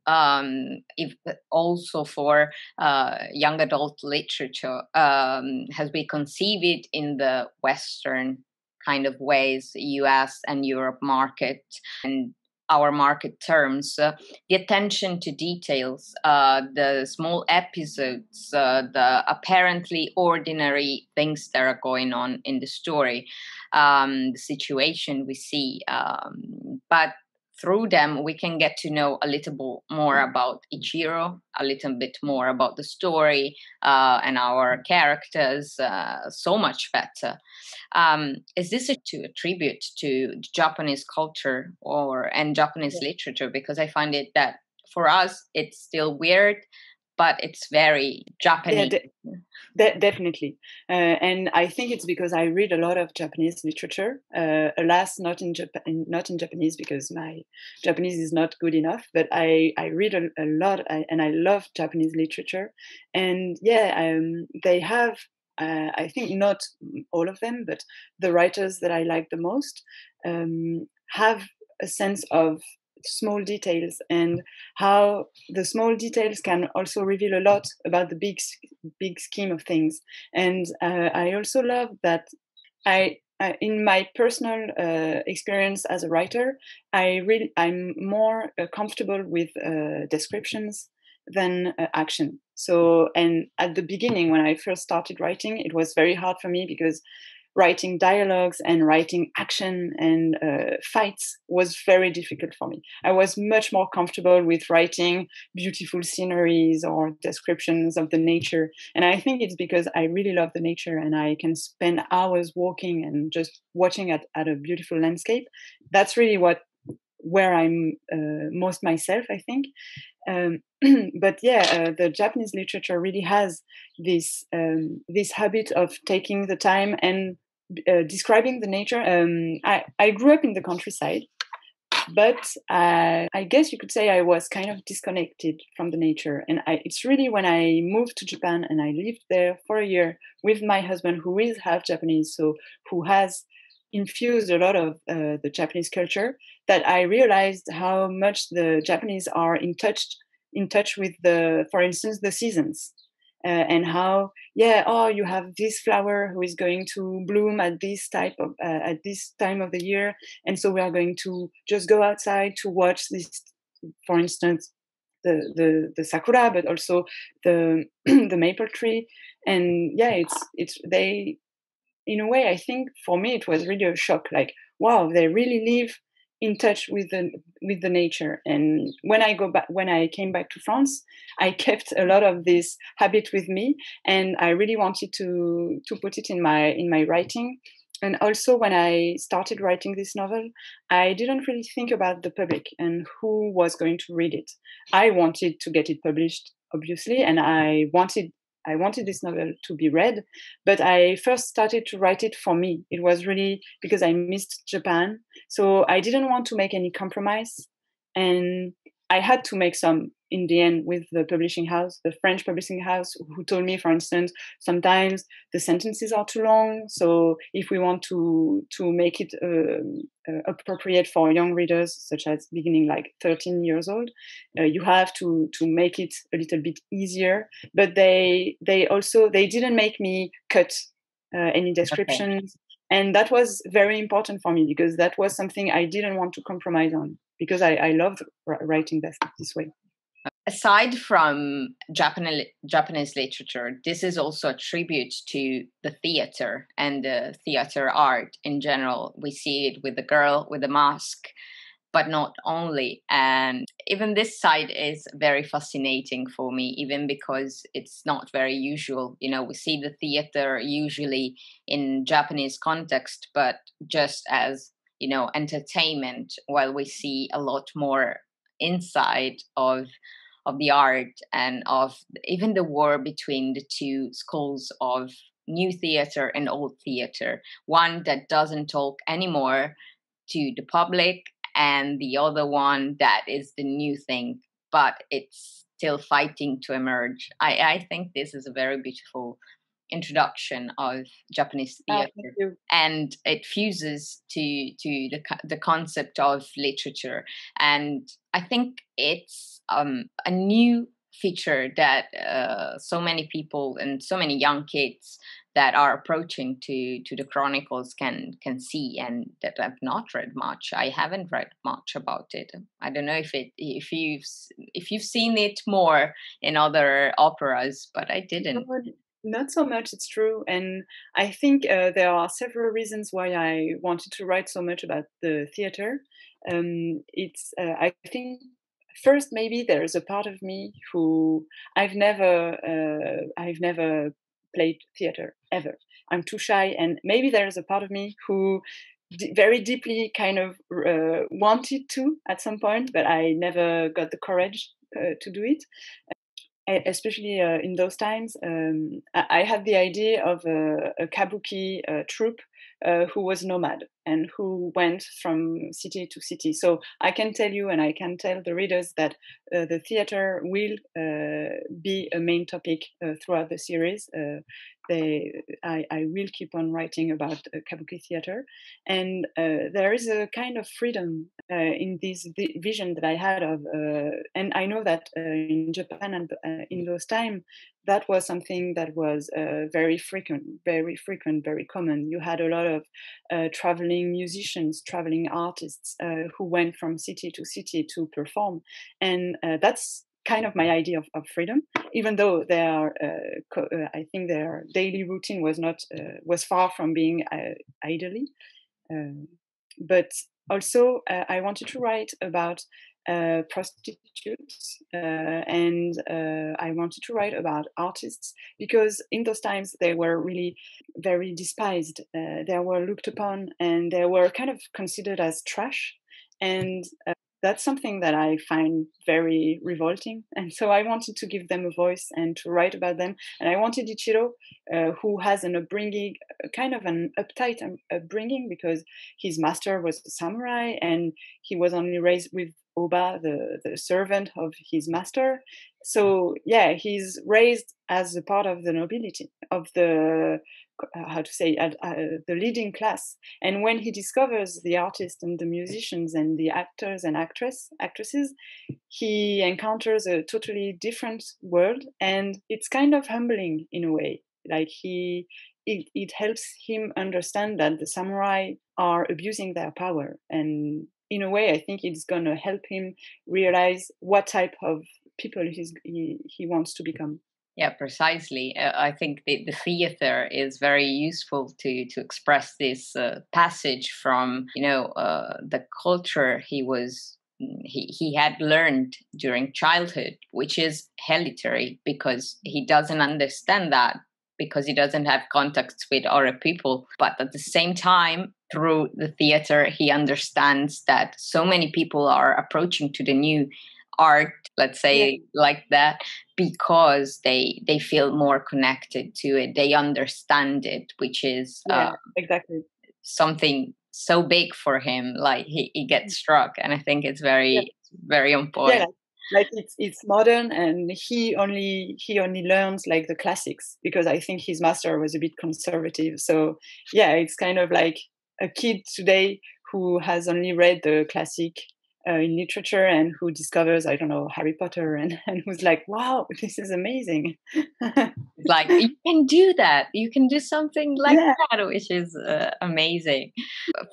if also for young adult literature, as we conceive it in the Western kind of ways, US and Europe market. And our market terms, the attention to details, the small episodes, the apparently ordinary things that are going on in the story, the situation we see. But through them, we can get to know a little bit more about Ichiro, a little bit more about the story and our characters so much better. Is this a tribute to Japanese culture and Japanese literature? Because I find it that for us, it's still weird, but it's very Japanese. Yeah, definitely. And I think it's because I read a lot of Japanese literature. Alas, not in Japanese, because my Japanese is not good enough, but I read a lot, and I love Japanese literature. And yeah, they have, I think not all of them, but the writers that I like the most have a sense of small details, and how the small details can also reveal a lot about the big scheme of things. And I also love that in my personal experience as a writer, I'm more comfortable with descriptions than action. So, and at the beginning, when I first started writing, it was very hard for me, because writing dialogues and writing action and fights was very difficult for me. I was much more comfortable with writing beautiful sceneries or descriptions of the nature. And I think it's because I really love the nature, and I can spend hours walking and just watching at a beautiful landscape. That's really where I'm most myself, I think. But yeah, the Japanese literature really has this habit of taking the time and describing the nature. I grew up in the countryside, but I guess you could say I was kind of disconnected from the nature. And it's really when I moved to Japan and I lived there for a year with my husband, who is half Japanese, so who has infused a lot of the Japanese culture, that I realized how much the Japanese are in touch with for instance, the seasons. And how, you have this flower who is going to bloom at at this time of the year, and so we are going to just go outside to watch this, for instance, the sakura, but also the maple tree. And yeah, they, in a way, I think for me it was really a shock. Like, wow, they really live in touch with the nature. And when I came back to France, I kept a lot of this habit with me, and I really wanted to put it in my writing. And also, when I started writing this novel, I didn't really think about the public and who was going to read it. I wanted to get it published, obviously, and I wanted this novel to be read, but I first started to write it for me. It was really because I missed Japan. So I didn't want to make any compromise. And I had to make some in the end with the publishing house, the French publishing house, who told me, for instance, sometimes the sentences are too long. So if we want to make it appropriate for young readers, such as beginning like 13 years old, you have to make it a little bit easier. But they didn't make me cut any descriptions. Okay. And that was very important for me, because that was something I didn't want to compromise on, because I loved writing this way. Aside from Japanese literature, this is also a tribute to the theater and the theater art in general. We see it with the girl with the mask, but not only. And even this side is very fascinating for me, even because it's not very usual. You know, we see the theater usually in Japanese context, but just as, you know, entertainment, while we see a lot more inside of the art and of even the war between the two schools of new theater and old theater, one that doesn't talk anymore to the public and the other one that is the new thing, but it's still fighting to emerge. I think this is a very beautiful introduction of Japanese theater, and it fuses to the concept of literature. And I think it's a new feature that so many people and so many young kids that are approaching to the chronicles can see, and that I've not read much. I haven't read much about it. I don't know if you've seen it more in other operas, but I didn't. Not so much, it's true, and I think there are several reasons why I wanted to write so much about the theater. I think first maybe there's a part of me who I've never played theater ever. I'm too shy, and maybe there's a part of me who very deeply kind of wanted to at some point, but I never got the courage to do it. Especially in those times, I had the idea of a Kabuki troupe who was nomad and who went from city to city. So I can tell you, and I can tell the readers, that the theater will be a main topic throughout the series. I will keep on writing about Kabuki theater. And there is a kind of freedom in this vision that I had of, and I know that in Japan and in those times, that was something that was very frequent, very common. You had a lot of traveling musicians, traveling artists who went from city to city to perform. And that's kind of my idea of freedom, even though I think their daily routine was far from being idle. But also, I wanted to write about prostitutes and I wanted to write about artists, because in those times they were really very despised. They were looked upon and they were kind of considered as trash, and that's something that I find very revolting. And so I wanted to give them a voice and to write about them. And I wanted Ichiro, who has an upbringing, kind of an uptight upbringing, because his master was a samurai and he was only raised with Oba, the servant of his master. So yeah, he's raised as a part of the nobility, of the, how to say, the leading class. And when he discovers the artists and the musicians and the actors and actresses, he encounters a totally different world, and it's kind of humbling in a way. Like it helps him understand that the samurai are abusing their power, and in a way I think it's going to help him realize what type of people he wants to become. Yeah, precisely. I think the theater is very useful to express this passage from, the culture he had learned during childhood, which is hereditary, because he doesn't understand that, because he doesn't have contacts with other people. But at the same time, through the theater, he understands that so many people are approaching to the new art, let's say, like that, because they feel more connected to it, they understand it, which is exactly something so big for him. Like he gets struck, and I think it's very very important. Like it's modern, and he only learns like the classics, because I think his master was a bit conservative. So yeah, it's kind of like a kid today who has only read the classic in literature, and who discovers, I don't know, Harry Potter, and who's like, wow, this is amazing. Like, you can do that. You can do something like that, which is amazing.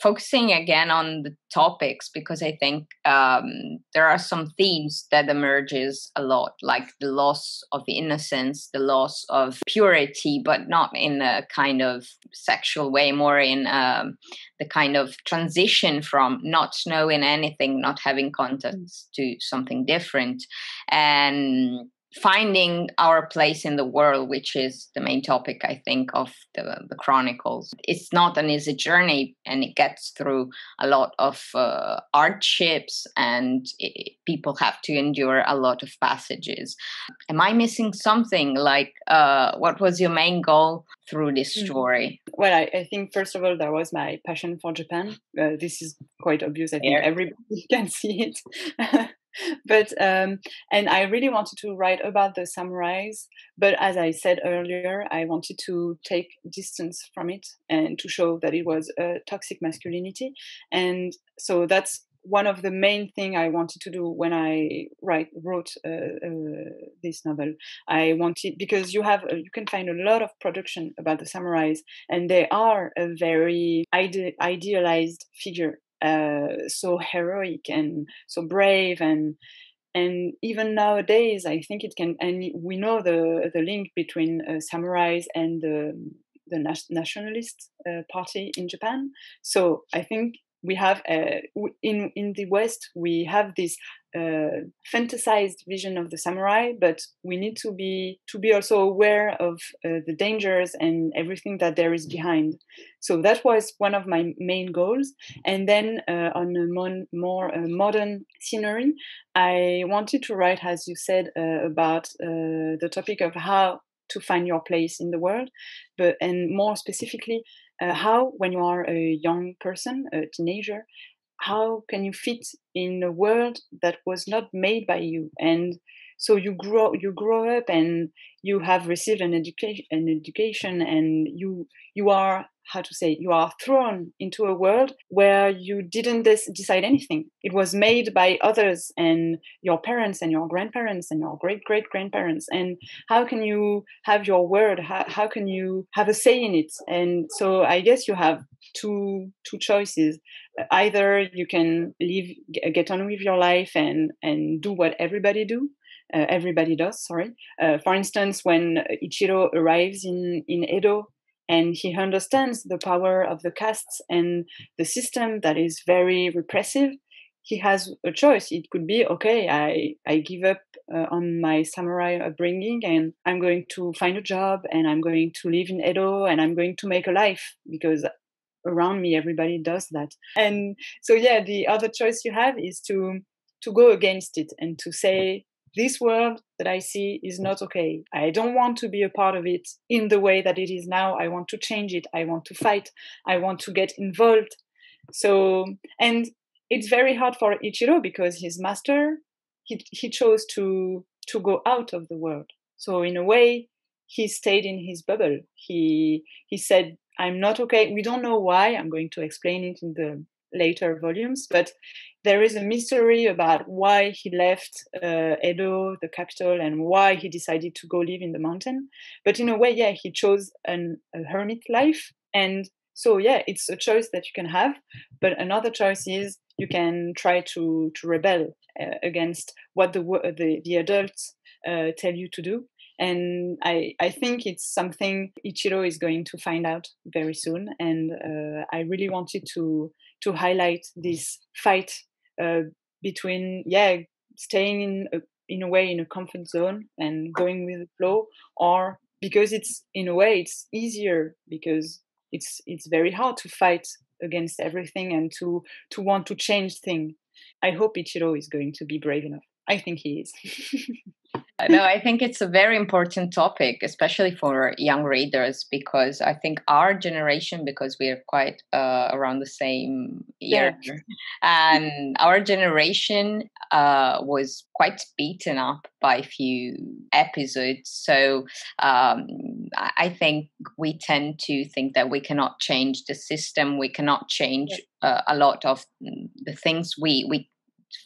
Focusing again on the topics, because I think there are some themes that emerges a lot, like the loss of innocence, the loss of purity, but not in a kind of sexual way, more in the kind of transition from not knowing anything, not having contacts, to something different, and finding our place in the world, which is the main topic, I think, of the chronicles. It's not an easy journey, and it gets through a lot of hardships, and people have to endure a lot of passages. Am I missing something? Like, what was your main goal through this story? Well, I think, first of all, there was my passion for Japan. This is quite obvious. I think everybody can see it. But and I really wanted to write about the samurais, but as I said earlier, I wanted to take distance from it and to show that it was a toxic masculinity. And so that's one of the main things I wanted to do when I wrote this novel. I wanted, because you can find a lot of production about the samurais, and they are a very idealized figure, so heroic and so brave, and even nowadays I think it can, and we know the link between samurais and the nationalist party in Japan. So I think we have in the West we have this fantasized vision of the samurai, but we need to be also aware of the dangers and everything that there is behind. So that was one of my main goals. And then on a more modern scenery, I wanted to write, as you said, about the topic of how to find your place in the world, and more specifically, how, when you are a young person, a teenager, how can you fit in a world that was not made by you? And so you grow up, and you have received an education, and you are, how to say, you are thrown into a world where you didn't decide anything. It was made by others, and your parents and your grandparents and your great-great-grandparents. And how can you have your word? How can you have a say in it? And so I guess you have two choices. Either you can get on with your life and do what everybody does. For instance, when Ichiro arrives in Edo, and he understands the power of the castes and the system that is very repressive, he has a choice. It could be, okay, I give up on my samurai upbringing, and I'm going to find a job, and I'm going to live in Edo, and I'm going to make a life, because around me everybody does that. And so, yeah, the other choice you have is to go against it and to say, this world that I see is not okay. I don't want to be a part of it in the way that it is now. I want to change it. I want to fight. I want to get involved. So, and it's very hard for Ichiro, because his master, he chose to go out of the world. So in a way, he stayed in his bubble. He said, I'm not okay. We don't know why. I'm going to explain it in the later volumes, but there is a mystery about why he left Edo, the capital, and why he decided to go live in the mountain. But in a way, yeah, he chose a hermit life. And so, yeah, it's a choice that you can have. But another choice is you can try to rebel against what the adults tell you to do. And I think it's something Ichiro is going to find out very soon. And I really wanted to highlight this fight between, yeah, staying in a way in a comfort zone and going with the flow, or because it's, in a way, it's easier, because it's very hard to fight against everything and to want to change things. I hope Ichiro is going to be brave enough. I think he is. No, I think it's a very important topic, especially for young readers, because I think our generation, because we are quite around the same year, yeah, and our generation was quite beaten up by a few episodes. So I think we tend to think that we cannot change the system, we cannot change a lot of the things we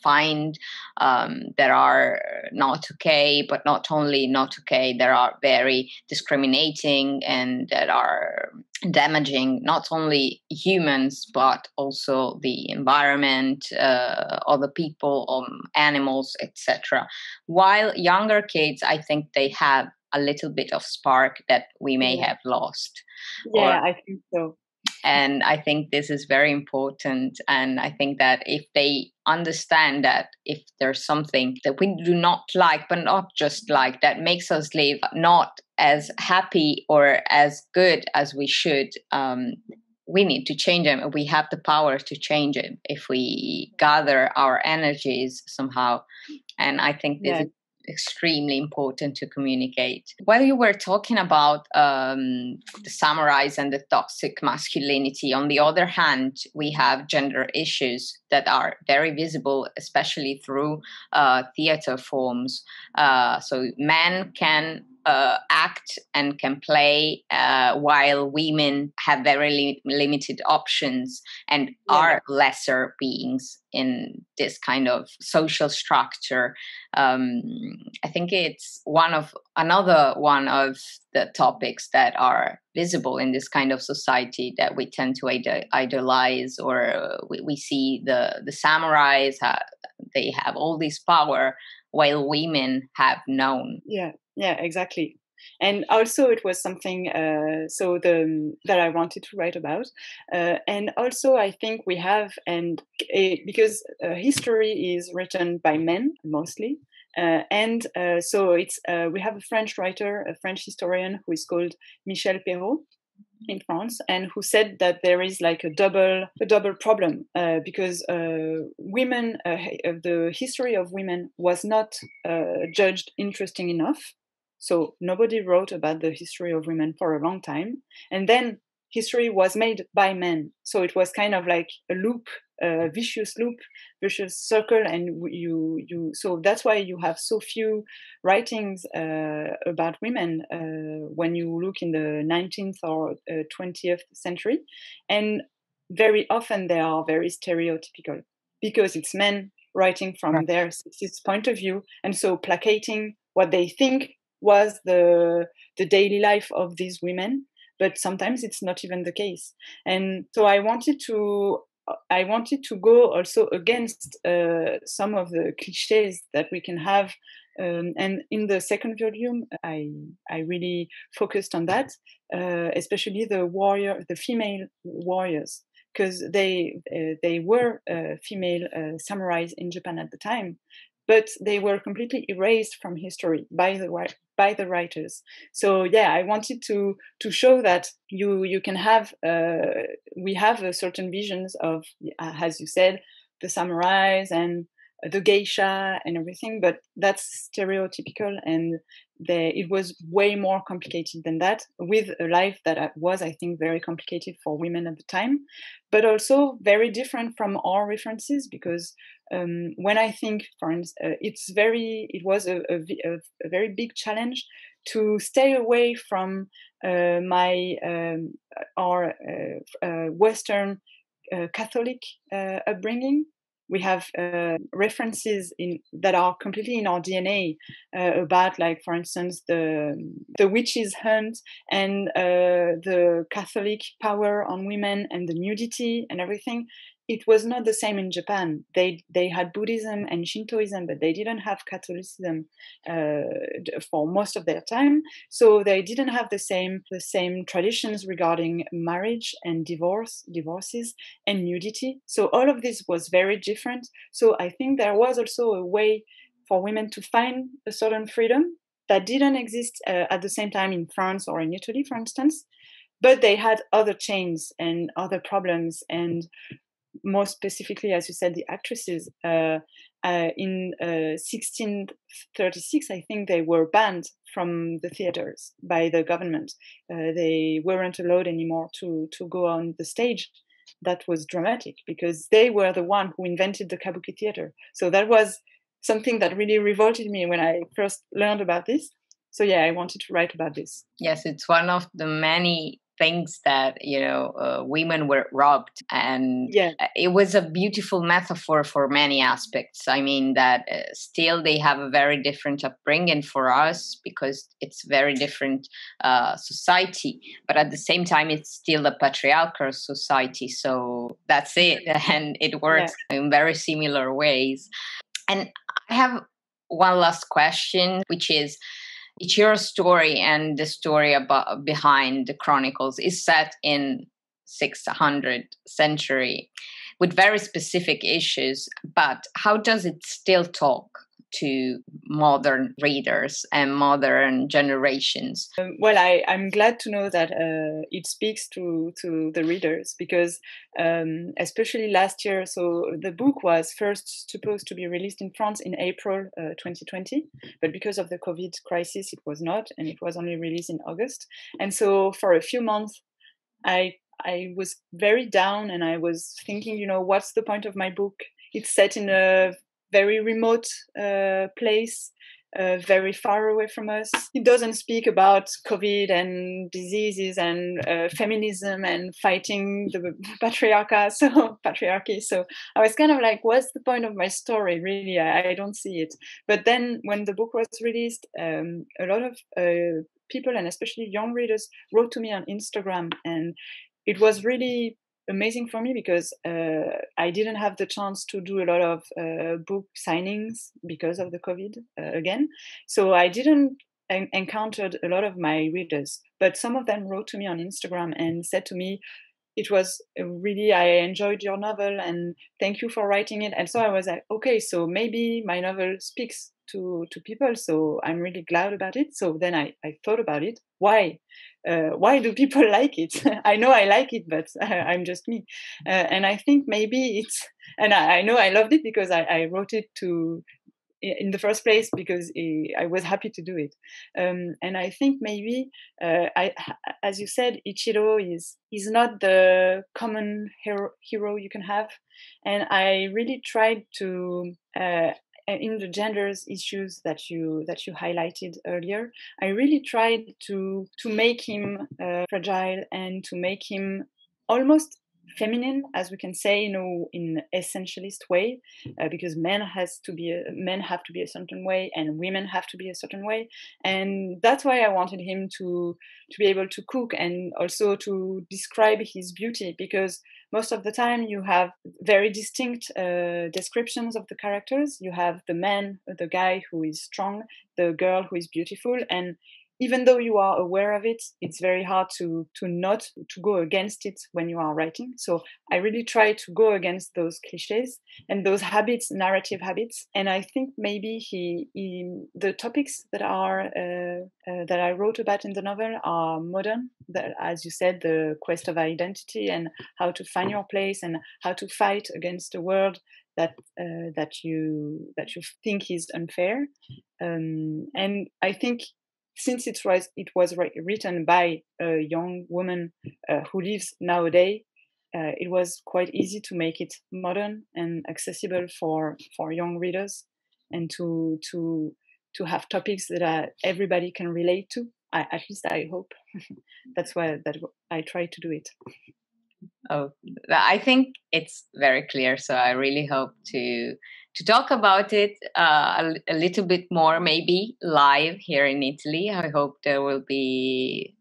find that are not okay, but not only not okay, there are very discriminating and that are damaging not only humans but also the environment, other people, animals, etc. While younger kids, I think they have a little bit of spark that we may have lost. Yeah, I think so. And I think this is very important. And I think that if they understand that if there's something that we do not like, but not just like, that makes us live not as happy or as good as we should, we need to change them. We have the power to change it if we gather our energies somehow. And I think this is extremely important to communicate. While you were talking about the samurais and the toxic masculinity, on the other hand, we have gender issues that are very visible, especially through theater forms. So men can act and can play, while women have very limited options and are lesser beings in this kind of social structure. I think it's another one of the topics that are visible in this kind of society, that we tend to idolize, or we see the samurais, they have all this power while women have none. Yeah, exactly. And also it was something that I wanted to write about. And also I think we have, because history is written by men mostly. So we have a French writer, a French historian who is called Michel Perrot in France, and who said that there is like a double problem, because women, the history of women was not judged interesting enough. So nobody wrote about the history of women for a long time. And then history was made by men. So it was kind of like a loop, a vicious loop, vicious circle. And so that's why you have so few writings about women when you look in the 19th or 20th century. And very often they are very stereotypical because it's men writing from their sexist point of view. And so placating what they think was the daily life of these women, but sometimes it's not even the case. And so I wanted to go also against some of the cliches that we can have. And in the second volume, I really focused on that, especially the female warriors, because they were female samurais in Japan at the time. But they were completely erased from history by the writers. So yeah, I wanted to show that you can have we have a certain visions of, as you said, the samurais and the geisha and everything, but that's stereotypical, and it was way more complicated than that, with a life that was, I think, very complicated for women at the time, but also very different from our references, because when I think, for instance, it was a very big challenge to stay away from our Western Catholic upbringing. We have references that are completely in our DNA about, like, for instance, the witches' hunt and the Catholic power on women and the nudity and everything. It was not the same in Japan. They had Buddhism and Shintoism, but they didn't have Catholicism for most of their time. So they didn't have the same traditions regarding marriage and divorces and nudity. So all of this was very different. So I think there was also a way for women to find a certain freedom that didn't exist at the same time in France or in Italy, for instance. But they had other chains and other problems, and more specifically, as you said, the actresses in 1636, I think they were banned from the theaters by the government. They weren't allowed anymore to go on the stage. That was dramatic, because they were the one who invented the Kabuki theater. So that was something that really revolted me when I first learned about this. So yeah, I wanted to write about this. Yes, it's one of the many things that, women were robbed. And it was a beautiful metaphor for many aspects. I mean, that still they have a very different upbringing for us, because it's very different society. But at the same time, it's still a patriarchal society. So that's it. And it works in very similar ways. And I have one last question, which is, your story and the story behind the Chronicles is set in 600th century with very specific issues, but how does it still talk to modern readers and modern generations? Well, I'm glad to know that it speaks to the readers, because especially last year, so the book was first supposed to be released in France in April 2020, but because of the COVID crisis, it was not, and it was only released in August. And so for a few months, I was very down, and I was thinking, what's the point of my book? It's set in a very remote place. very far away from us. He doesn't speak about COVID and diseases and feminism and fighting the patriarchy. So I was kind of like, what's the point of my story? Really, I don't see it. But then when the book was released, a lot of people and especially young readers wrote to me on Instagram, and it was really amazing for me because I didn't have the chance to do a lot of book signings because of the COVID again. So I didn't encounter a lot of my readers, but some of them wrote to me on Instagram and said to me, it was really, I enjoyed your novel and thank you for writing it. And so I was like, okay, so maybe my novel speaks to people, so I'm really glad about it. So then I thought about it. Why do people like it? I know I like it, but I'm just me. And I think maybe it's, and I know I loved it because I wrote it to in the first place because I was happy to do it. And I think maybe, as you said, Ichiro is not the common hero you can have. And I really tried to... in the genders issues that you highlighted earlier, I really tried to make him fragile and to make him almost feminine, as we can say, you know, in essentialist way, because men have to be a certain way and women have to be a certain way, and that's why I wanted him to be able to cook and also to describe his beauty, because most of the time you have very distinct descriptions of the characters. You have the man, the guy who is strong, the girl who is beautiful, and even though you are aware of it, it's very hard to not go against it when you are writing. So I really try to go against those cliches and those habits, narrative habits. And I think maybe the topics that I wrote about in the novel are modern. As you said, the quest of identity and how to find your place and how to fight against the world that you think is unfair. And I think, since it was written by a young woman who lives nowadays, it was quite easy to make it modern and accessible for young readers, and to have topics that everybody can relate to. At least I hope. That's why I try to do it. Oh, I think it's very clear. So I really hope to talk about it a little bit more, maybe live here in Italy. I hope there will be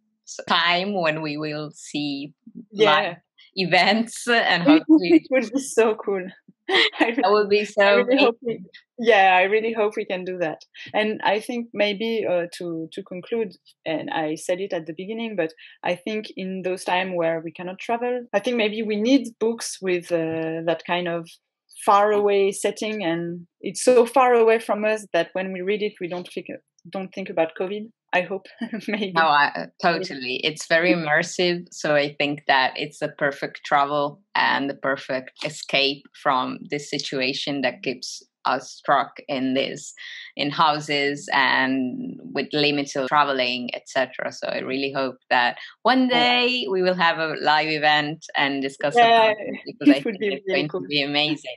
time when we will see live events, and hopefully it would be so cool. That would be so. I really hope we can do that. And I think maybe to conclude, and I said it at the beginning, but I think in those times where we cannot travel, I think maybe we need books with that kind of far away setting, and it's so far away from us that when we read it, we don't think about COVID. I hope. Maybe. Oh, totally. It's very immersive. So I think that it's the perfect travel and the perfect escape from this situation that keeps us stuck in houses and with limited traveling, etc. So I really hope that one day we will have a live event and discuss about it, because I think it's going to be amazing.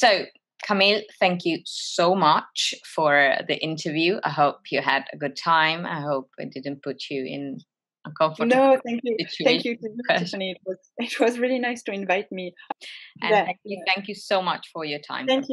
So Camille, thank you so much for the interview. I hope you had a good time. I hope I didn't put you in a comfortable situation. No, thank you. Thank you to you, Tiffany. It was really nice to invite me. And thank you so much for your time. Thank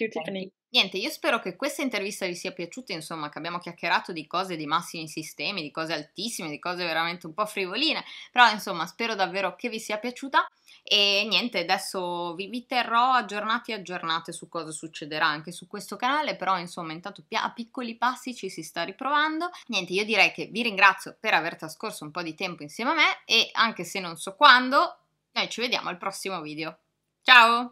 you, Tiffany. Niente, io spero che questa intervista vi sia piaciuta, insomma, che abbiamo chiacchierato di cose di massimi sistemi, di cose altissime, di cose veramente un po' frivoline, però insomma spero davvero che vi sia piaciuta, e niente, adesso vi terrò aggiornati e aggiornate su cosa succederà anche su questo canale, però insomma intanto a piccoli passi ci si sta riprovando. Niente, io direi che vi ringrazio per aver trascorso un po' di tempo insieme a me, e anche se non so quando, noi ci vediamo al prossimo video. Ciao!